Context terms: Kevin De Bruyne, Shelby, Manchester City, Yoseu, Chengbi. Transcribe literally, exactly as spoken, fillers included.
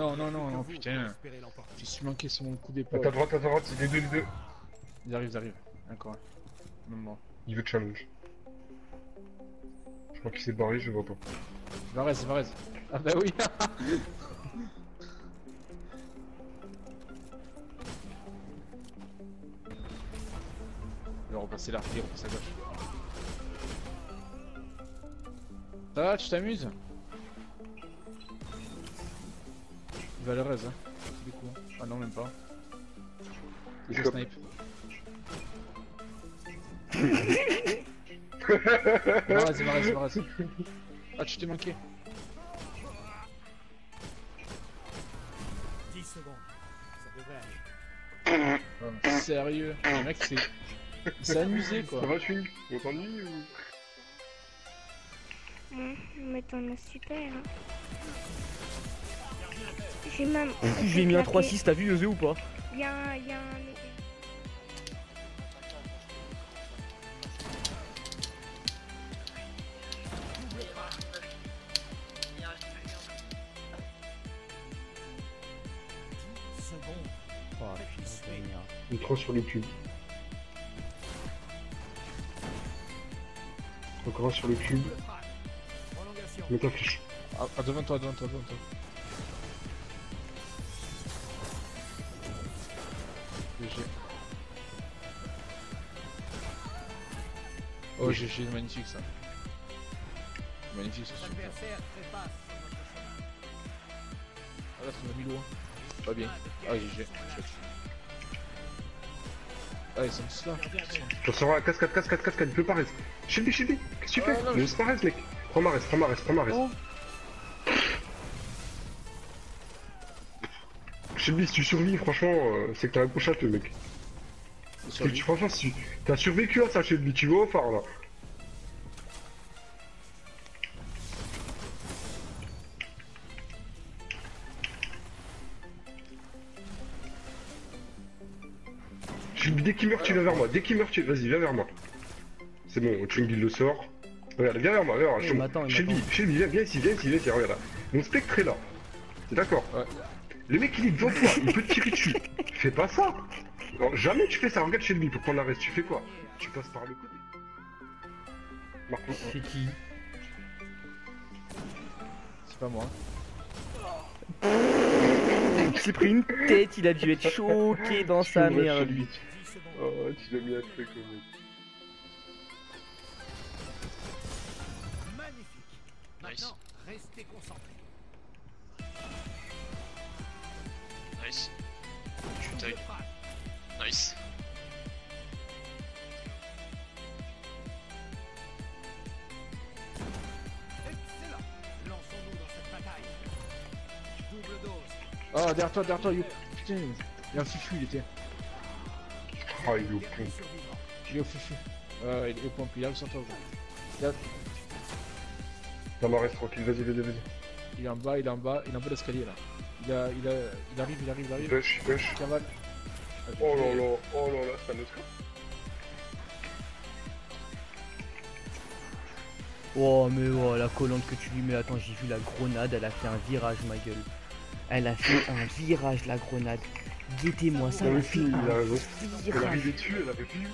non, non, non, non, putain. Je suis manqué sur mon coup d'épaule. Attends, droite, à droite, c'est les deux, les deux. Ils arrivent, ils arrivent. Encore un. Même moi. Il veut challenge. Je crois qu'il s'est barré, je vois pas. Varez, Varez. Ah bah oui. Il va repasser là, il repasse à gauche. Ça va, tu t'amuses? Il va à l'aise, hein. Du coup. Ah non, même pas. Il se snipe. Varez, Varez, Varez. Ah, tu t'es manqué. dix secondes, ça devrait aller. Oh, sérieux, le mec c'est... il s'est amusé quoi. Ça va, Ching? Tu veux t'ennuyer ou... Mmh, mais t'en as super hein. J'ai même... J'ai mis un trois six, t'as vu Yoseu ou pas? Y'a un... y'a un... Micro sur les cubes. Encore un sur le cube. Mets ta flèche. Ah, devant toi, devant toi, devant toi. G G. Oh, G G, magnifique ça. Magnifique ce super. Ah là, ça m'a mis loin. Pas bien. Ah, G G. Ah, ils sont tous là. Attention, cascade, cascade, cascade, il peut pas rester. Shelby, Shelby, qu'est-ce que tu fais? Mais c'est pas reste, mec. Prends ma reste, prends ma reste, prends ma reste. Shelby, si tu survis, franchement, c'est que t'as un gros château, mec. Parce que tu, franchement, si t'as survécu à ça, Shelby, tu vas au phare là. Dès qu'il meurt, tu viens vers moi. Dès qu'il meurt, tu vas-y, viens vers moi. C'est bon, Chengbi le sort. Regarde, viens vers moi, viens vers moi. Shelby, Shelby, viens, viens ici, viens ici, viens ici, regarde là. Mon spectre est là. T'es d'accord? Ouais. Le mec il est devant toi, il peut te tirer dessus. Fais pas ça. Non, jamais tu fais ça. Regarde Shelby, pour prendre la reste, tu fais quoi? Tu passes par le côté. Marco, c'est qui? C'est pas moi. Il s'est pris une tête, il a dû être choqué dans tu sa merde. Lui. Oh, tu l'as mis à truc au mec. Magnifique. Maintenant, restez concentrés. Nice. Tu tailles. Nice. Excellent. Lançons-nous dans cette bataille. Double dose. Oh, derrière toi, derrière toi, you. Putain, il y a un fichu, il était. Oh, il est au pompe. Il est au fichu. Euh, il est au pompe, il arrive sur toi. Non, mais reste tranquille, vas-y, vas-y, vas-y. Il est en bas, il est en bas, il est en bas de l'escalier là. Il, a, il, a, il arrive, il arrive, il arrive. Push, push. Oh là là, oh là là, c'est un autre coup. Oh, mais oh, la collante que tu lui mets, attends, j'ai vu la grenade, elle a fait un virage, ma gueule. Elle a fait un virage, la grenade. Guettez-moi ça, elle a fait un virage. Elle a fait dessus, elle a fait plus.